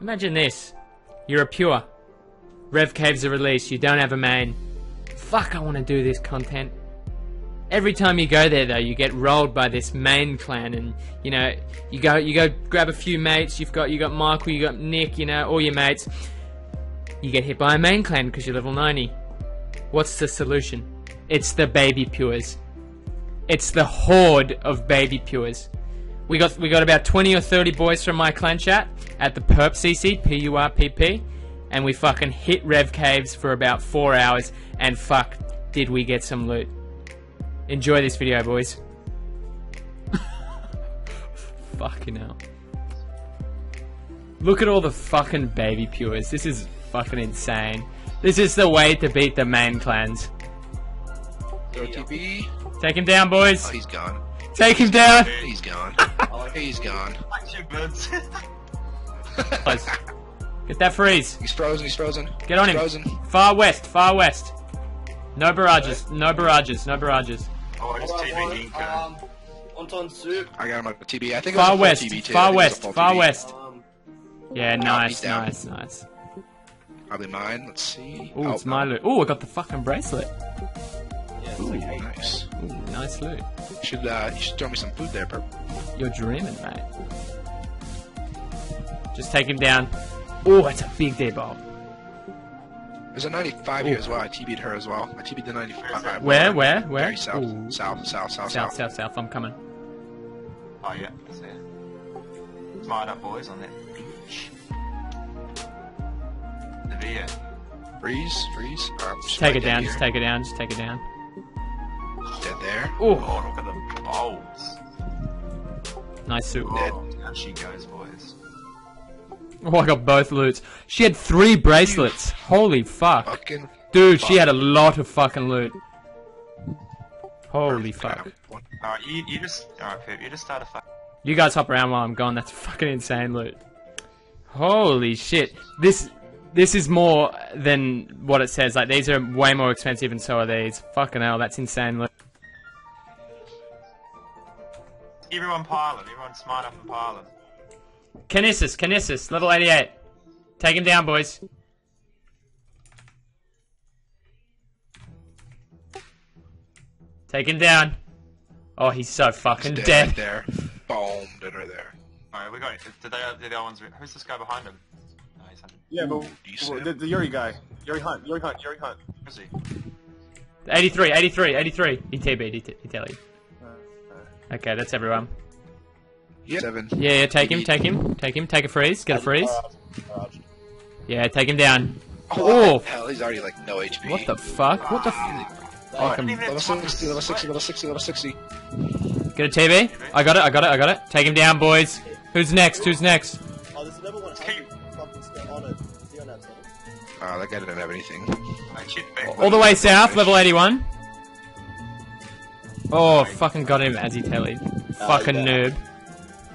Imagine this. You're a pure. Rev Caves are released. You don't have a main. Fuck, I want to do this content. Every time you go there, though, you get rolled by this main clan, and you know, you go grab a few mates. You got Michael, you got Nick, you know, all your mates. You get hit by a main clan because you're level 90. What's the solution? It's the baby pures. It's the horde of baby pures. We got about 20 or 30 boys from my clan chat at the Purpp CC, P-U-R-P-P, and we fucking hit Rev Caves for about 4 hours, and fuck, did we get some loot. Enjoy this video, boys. Fucking hell. Look at all the fucking baby pures. This is fucking insane. This is the way to beat the main clans. OTB. Take him down, boys. Oh, he's gone. Take him down. He's gone. He's gone. Get that freeze. He's frozen. He's frozen. Get on him. Frozen. Far west. Far west. No barrages. No barrages. No barrages. Oh, I just TB Inca. I got him up with TB. I think it was far west. TB too. Far west. Far west. Yeah, nice, nice, nice. Probably mine. Let's see. Ooh, oh, it's my loot. Ooh, I got the fucking bracelet. Yeah, ooh, okay. Nice. Ooh, nice loot. You should throw me some food there, Purpp. You're dreaming, mate. Just take him down. Ooh, that's a big Debo. There's a 95 ooh. Here as well. I TB'd her as well. I TB'd the 95. Where? Very south. Ooh. South. I'm coming. Oh, yeah. That's it. Light up, boys, on that beach. The video. Freeze. Just take it down, just take it down. Dead there. Ooh. Oh, look at the bolts. Nice suit. Oh, down she goes, boys. Oh, I got both loots. She had 3 bracelets. Holy fuck. Dude, she had a lot of fucking loot. Holy fuck. Alright, you just start a fight. You guys hop around while I'm gone. That's fucking insane loot. Holy shit. This is more than what it says. Like, these are way more expensive, and so are these. Fucking hell, that's insane loot. Everyone pilot. Everyone smart up and pilot. Kinesis, level 88. Take him down, boys. Take him down. Oh, he's so fucking dead. Right there. Boom, dead right there. Alright, we got it. Did the other ones... Who's this guy behind him? No, he's under. Yeah, but... Ooh, the Yuri guy. Yuri Hunt. Who's he? 83. He TB'd, he telly. Okay, that's everyone. Yep. 7. Yeah, take him. Take a freeze, get a freeze. Yeah, take him down. Oh, hell, he's already like no HP. What the fuck? What the fuck? Level 60. Get a TB? I got it. Take him down, boys. Who's next? Oh, there's another one. That guy didn't have anything. All the way south, level 81. Oh, fucking got him as he tellied. Fucking noob.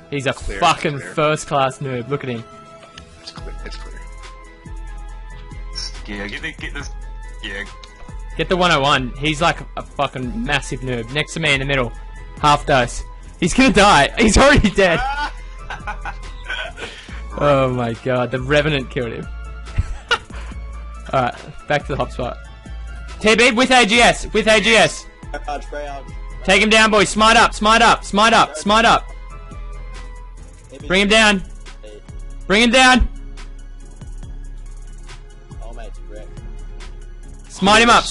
He's a fucking first-class noob. Look at him. It's clear. Yeah, get this. Yeah. Get the 101. He's like a fucking massive noob. Next to me in the middle. Half dose. He's gonna die. He's already dead. Oh my god, the Revenant killed him. Alright, back to the hop spot. TB with AGS. Take him down, boys. Smite up. Bring him down. Oh mate, it's a wreck. Smite him up.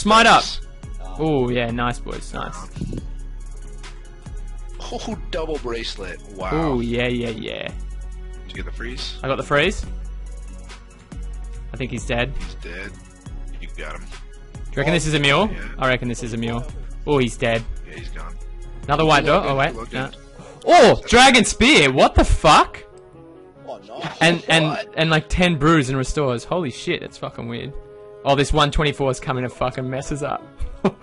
Oh yeah, nice boys, nice. Oh, double bracelet. Wow. Oh, yeah. Did you get the freeze? I got the freeze. I think he's dead. He's dead. You got him. Do you reckon this is a mule? Yeah. I reckon this is a mule. Oh, he's dead. Yeah, he's gone. Another white door. Oh, wait. No. Oh, dragon spear. What the fuck? Oh, no. And like 10 brews and restores. Holy shit, that's fucking weird. Oh, this 124 is coming and fucking messes up. One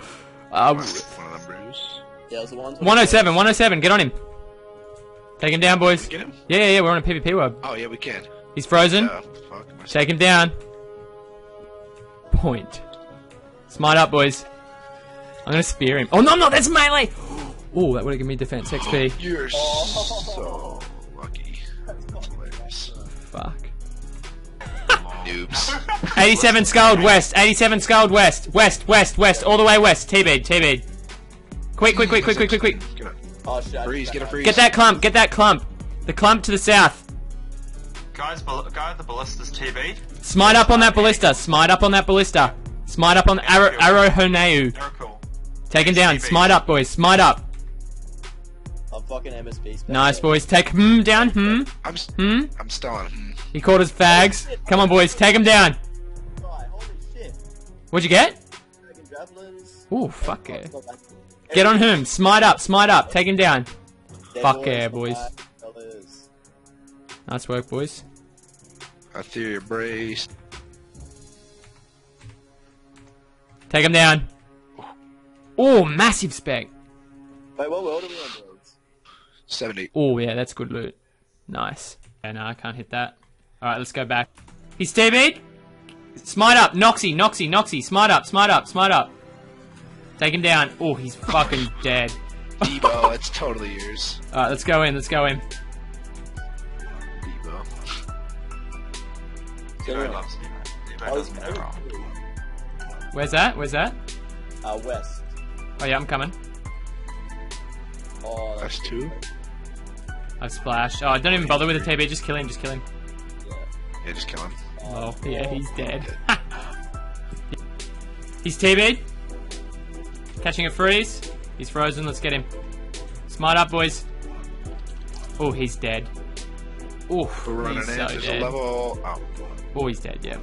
of them brews. Yeah, 107, get on him. Take him down, boys. Get him? Yeah, we're on a PvP web. Oh, yeah, we can. He's frozen. Fuck, take him down. Point. Smite up, boys. I'm gonna spear him. Oh, no, I'm not, that's melee! Oh, that would've given me defense XP. You're so lucky. That's hilarious. Fuck. noobs. 87 scald west. 87 scald west. West. All the way west. T-bid. Quick. Oh, shit. Freeze, get a freeze. Get that clump. The clump to the south. Guys, the ballista's TB. Smite up on that ballista. Smite up on the arrow Honeu. Take him down. Smite up, boys. Smite up. I'm fucking MSP. Nice, boys. Take him down. I'm stoned. He called us fags. Come on, boys. Take him down. Holy shit. What'd you get? Ooh, fuck yeah. Get on him. Smite up. Take him down. Fuck yeah, boys. Nice work, boys. I threw your brace. Take him down. Oh, massive spec. Wait, what world are we on, boys? 70. Oh, yeah, that's good loot. Nice. Yeah, no, I can't hit that. Alright, let's go back. He's TB'd. Smite up. Noxy. Smite up. Take him down. Oh, he's fucking dead. Debo, it's totally yours. Alright, let's go in. Where's that? West. Oh yeah, I'm coming. That's two. I've splashed. Oh, don't even bother with the TB. Just kill him. Yeah, just kill him. Oh, yeah, he's dead. He's TB'd. Catching a freeze. He's frozen. Let's get him. Smart up, boys. Oh, he's dead. Oof, he's so dead. Level up. Oh, he's dead, yeah.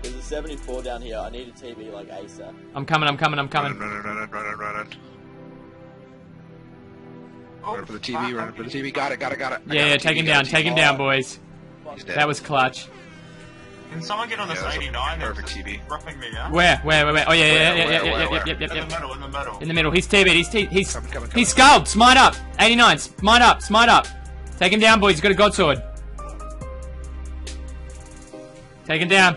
There's a 74 down here. I need a TB like ASAP. I'm coming. Running. Oh, running for the TB. Got it. Yeah, take him down, boys. He's dead. That was clutch. Can someone get on this 89? Perfect TB. Roughing me out. Where? Oh, yeah. In the middle. He's TB. He's scald. Smite up. 89. Smite up. Take him down, boys. He's got a god sword. Take him down.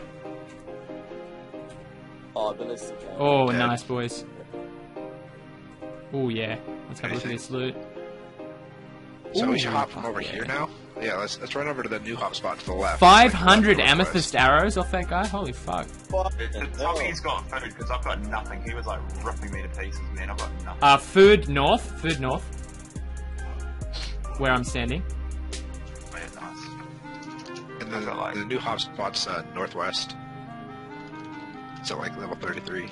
Oh, nice, boys. Oh, yeah. Let's have a look at this loot. So we should hop from over here now? Yeah, let's run over to the new hop spot to the left. 500 amethyst arrows off that guy? Holy fuck. He's got food because I've got nothing. He was like ripping me to pieces, man. I've got nothing. Food north. Where I'm standing. And then the new hop spot's northwest. It's at like level 33. Right,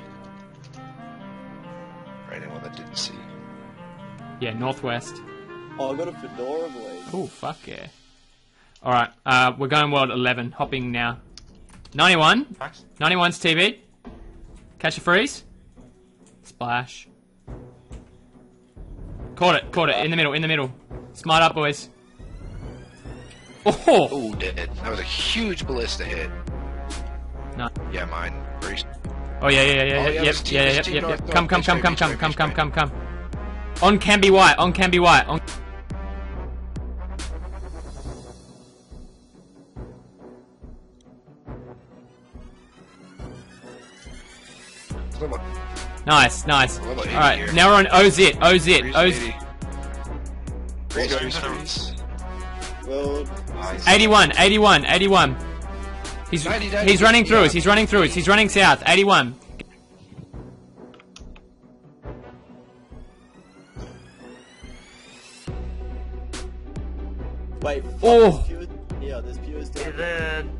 anyone that didn't see. Yeah, northwest. Oh, I got a fedora, boys. Oh, fuck yeah. Alright, we're going world 11. Hopping now. 91. 91's TB. Catch a freeze. Splash. Caught it. In the middle. Smart up, boys. Oh, dead. That was a huge ballista hit. No. Yeah, mine. Oh, yeah. Come. On can be white. Nice. Alright, now we're on Ozit. 81. He's running through us. He's running south. 81. Wait. Oh.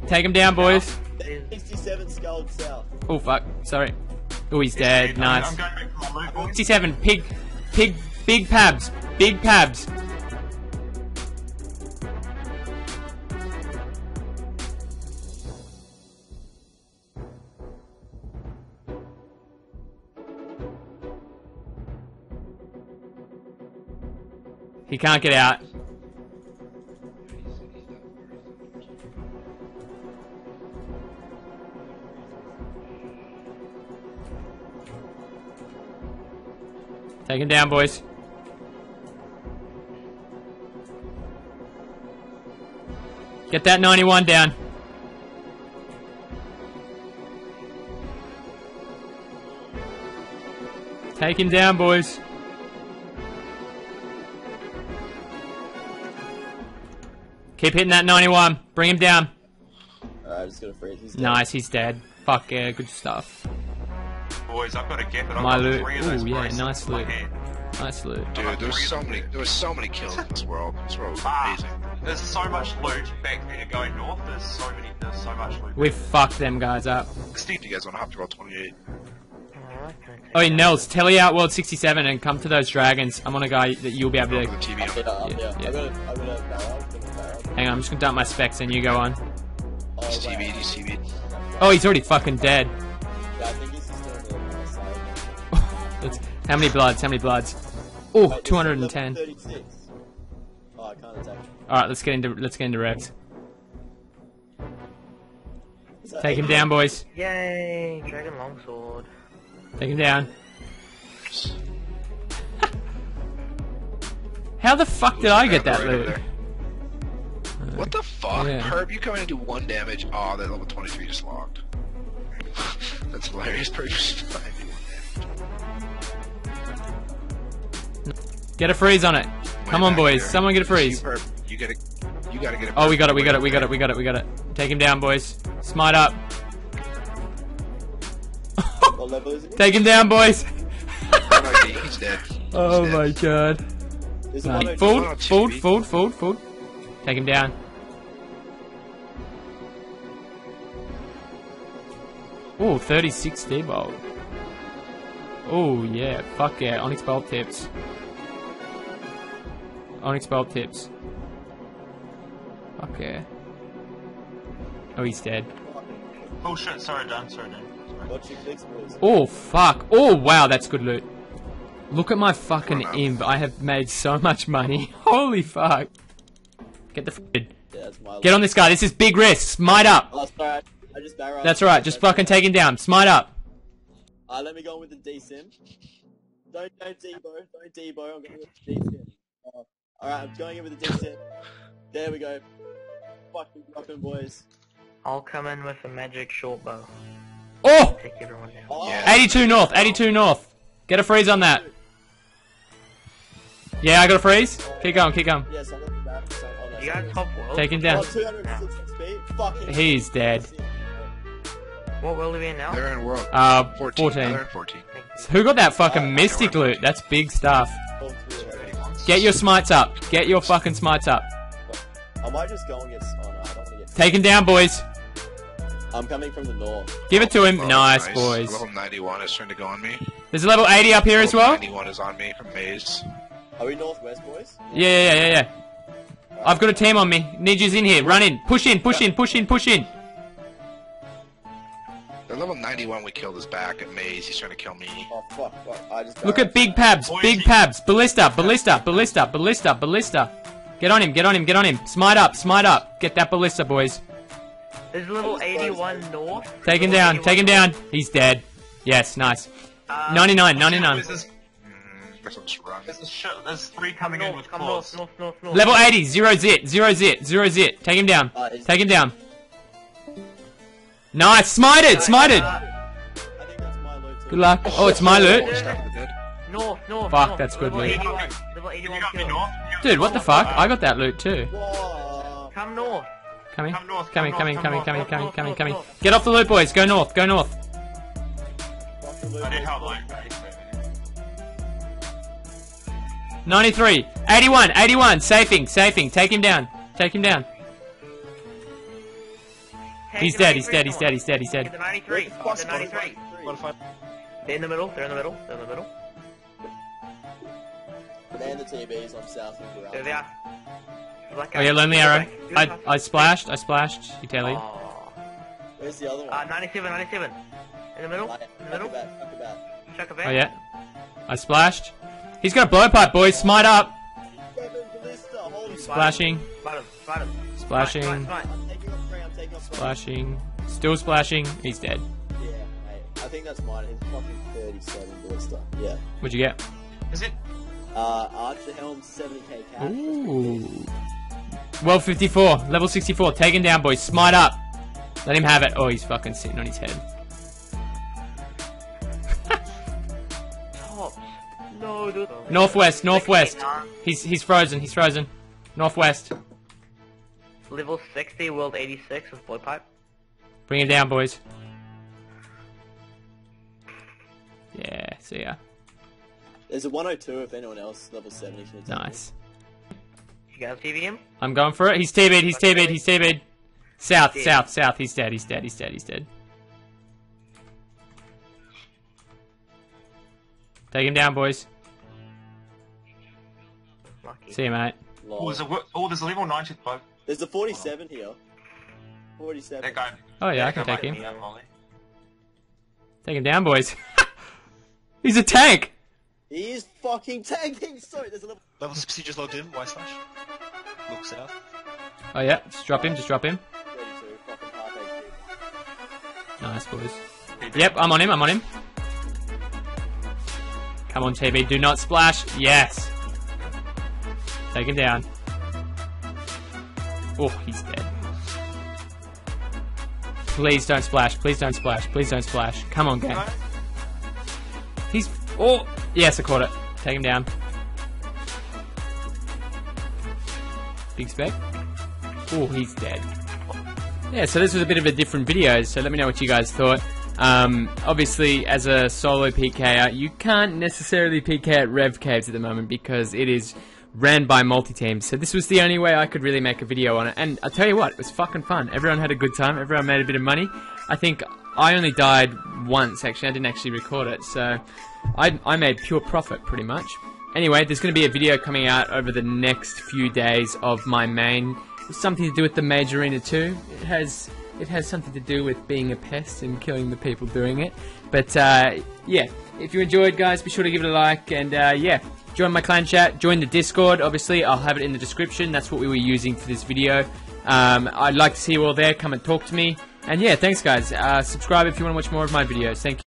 Take him down, boys. 67 scald south. Oh fuck. Sorry. Oh, he's dead. Nice. 67. Pig. Big Pabs. He can't get out. Take him down, boys. Get that 91 down. Take him down, boys. Keep hitting that 91. Bring him down. I just got a freeze. He's dead. Nice, he's dead. Fuck yeah, good stuff. Boys, I've got a gap, but I've got three of those. Ooh, yeah, nice loot. Nice loot. Dude, there were so many kills in this world. This world was amazing. There's so much loot back there going north. There's so much loot. We fucked them guys up. Steve, you guys want to hop to roll 28? Oh, yeah, Nels, tally out World 67 and come to those dragons. I'm on a guy that you'll be able to... Hang on, I'm just gonna dump my specs and you go on. He's TV'd, he's TV'd. Oh, he's already fucking dead. Yeah, I think he's just on the other side. That's... How many bloods? How many bloods? Oh, 210. Oh, I can't attack. Alright, let's get into Rex. Take him down, boys. Yay, dragon longsword. Take him down. How the fuck did I get that loot? What the fuck? Yeah. Purpp, you come in and do 1 damage. Oh, that level 23 just logged. That's hilarious. Purpp just died. Get a freeze on it. Come on, boys. Someone get a freeze. You gotta get it. Oh, we got it. We got it. We got it. We got it. We got it. Take him down, boys. Smite up. Take him down, boys. He's dead. Oh my god. Food, food, food, food, food. Take him down. Oh, 36 Debo. Oh yeah, fuck yeah. Onyx bulb tips. Onyx bulb tips. Fuck yeah. Oh, he's dead. Oh shit, sorry Dan, sorry Dan. Oh fuck! Oh wow, that's good loot. Look at my fucking imp. I have made so much money. Holy fuck! Get the food. Yeah, get on this guy. This is big risk. Smite up. Oh, sorry. I just barreled. That's right. Just fucking take him down. Smite up. Let me go in with the D-sim. Don't Debo. Don't Debo. I'm going with the D-sim. Oh. All right, I'm going in with the D-sim. There we go. Fucking fucking boys. I'll come in with a magic short bow. Oh! 82 north, 82 north. Get a freeze on that. Yeah, I got a freeze. Keep going, keep going. Take him down. He's dead. What world are we in now? They're in world 14. Who got that fucking mystic loot? That's big stuff. Get your smites up. Get your fucking smites up. I might just go and get... Take him down, boys. I'm coming from the north. Give it to him. Oh, nice, boys. Level 91 is trying to go on me. There's a level 80 up here as well. 91 is on me from Maze. Are we northwest, boys? Yeah. I've got a team on me. Ninjas in here. Run in. Push in, push in, push in, push in. The level 91 we killed is back at Maze. He's trying to kill me. Oh, fuck. I just look at big Pabs. Big Pabs. Ballista, ballista, ballista, ballista, ballista. Get on him, get on him, get on him. Smite up, smite up. Get that ballista, boys. There's level 81 north. Take him down, take him down. He's dead. Yes, nice. 99, 99. There's 3 coming in with claws. Level 80, 0 zit, 0 zit, 0 zit. Take him down, take him down. Nice, smited, smited. Good luck. Oh, it's my loot. Fuck, that's good loot. Dude, what the fuck? I got that loot too. Come north. Coming, coming, coming, coming, coming, coming, coming, coming. Get off the loot, boys. Go north, go north. I need help, like, 93, 81, 81. Safing, safing. Take him down. Take him down. He's dead, he's dead, he's dead, he's dead, he's dead. 93, 93. They're in the middle, they're in the middle, they're in the middle. They're in the TBs, I'm south of the there they are. Oh yeah, lonely arrow. I splashed, I splashed. You tell you. Where's the other one? 97, 97. In the middle, in the middle. Chuck a bat. Oh yeah. I splashed. He's got a blowpipe, boys. Smite up. Splashing. Splashing. Splashing. Still splashing. He's dead. Yeah, I think that's mine. It's fucking 37 ballista. Yeah. What'd you get? Is it? Archer Helm 70k cash. Ooh. Well, 54, level 64. Take him down, boys. Smite up. Let him have it. Oh, he's fucking sitting on his head. No, dude. Northwest, northwest. He's frozen. He's frozen. Northwest. Level 60, world 86 with blowpipe. Bring him down, boys. Yeah, see ya. There's a 102 if anyone else, level 70. Nice. You guys TB him? I'm going for it. He's TB'd, he's TB'd, he's TB'd. South, he's south, south. He's dead, he's dead, he's dead, he's dead. Take him down, boys. Lucky. See you, mate. Oh, there's a level 95. There's a 47 here. 47. Oh, yeah, I can take him. Take him down, boys. He's a tank! He is fucking tanking! Sorry, there's a level... Level 60 just logged in, Y/. Looks it up. Oh, yeah, just drop him, just drop him. 32, fucking half HP. Nice, boys. Yep, I'm on him, I'm on him. Come on, TB, do not splash. Yes! Take him down. Oh, he's dead. Please don't splash, please don't splash, please don't splash. Come on, gang. He's... Oh! Yes, I caught it. Take him down. Big spec. Oh, he's dead. Yeah, so this was a bit of a different video, so let me know what you guys thought. Obviously, as a solo PKer, you can't necessarily PK at Rev Caves at the moment because it is ran by multi-teams, so this was the only way I could really make a video on it, and I'll tell you what, it was fucking fun. Everyone had a good time, everyone made a bit of money. I think I only died once, actually. I didn't actually record it, so I made pure profit, pretty much. Anyway, there's going to be a video coming out over the next few days of my main. It's something to do with the Mage Arena 2. It has something to do with being a pest and killing the people doing it. But, yeah, if you enjoyed, guys, be sure to give it a like, and, yeah, join my clan chat, join the Discord, obviously. I'll have it in the description. That's what we were using for this video. I'd like to see you all there. Come and talk to me. And yeah, thanks guys. Subscribe if you want to watch more of my videos. Thank you.